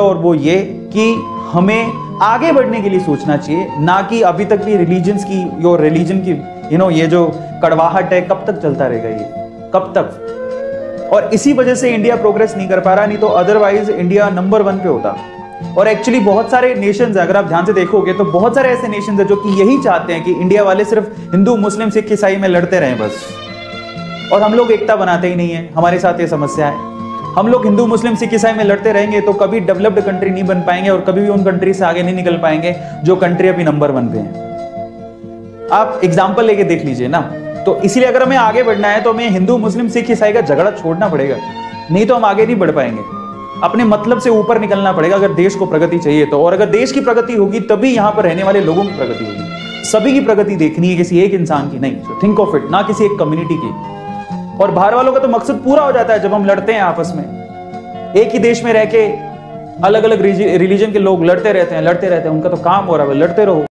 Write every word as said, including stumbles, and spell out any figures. और वो ये कि हमें आगे बढ़ने के लिए सोचना चाहिए, ना कि अभी तक ये रिलीजन्स की योर रिलीजन की यू नो ये जो कड़वाहट है कब तक चलता रहेगा ये, कब तक। और इसी वजह से इंडिया प्रोग्रेस नहीं कर पा रहा, नहीं तो अदरवाइज इंडिया नंबर वन पे होता। और एक्चुअली बहुत सारे नेशंस, अगर आप ध्यान से देखोगे तो बहुत सारे ऐसे नेशंस हैं जो कि यही चाहते हैं कि इंडिया वाले सिर्फ हिंदू मुस्लिम सिख ईसाई में लड़ते रहें बस, और हम लोग एकता बनाते ही नहीं है। हमारे साथ ये समस्या है, हम लोग हिंदू मुस्लिम सिख ईसाई में लड़ते रहेंगे तो कभी डेवलप्ड कंट्री नहीं बन पाएंगे और कभी भी उन कंट्री से आगे नहीं निकल पाएंगे जो कंट्री अभी नंबर वन पे हैं। आप एग्जाम्पल लेके देख लीजिए ना। तो इसीलिए अगर हमें आगे बढ़ना है तो हमें हिंदू मुस्लिम सिख ईसाई का झगड़ा छोड़ना पड़ेगा, नहीं तो हम आगे नहीं बढ़ पाएंगे। अपने मतलब से ऊपर निकलना पड़ेगा अगर देश को प्रगति चाहिए तो। और अगर देश की प्रगति होगी तभी यहाँ पर रहने वाले लोगों की प्रगति होगी। सभी की प्रगति देखनी है, किसी एक इंसान की नहीं। थिंक ऑफ इट, ना किसी एक कम्युनिटी की। और बाहर वालों का तो मकसद पूरा हो जाता है जब हम लड़ते हैं आपस में। एक ही देश में रह के अलग अलग रिलीजन के लोग लड़ते रहते हैं लड़ते रहते हैं उनका तो काम हो रहा है, लड़ते रहो।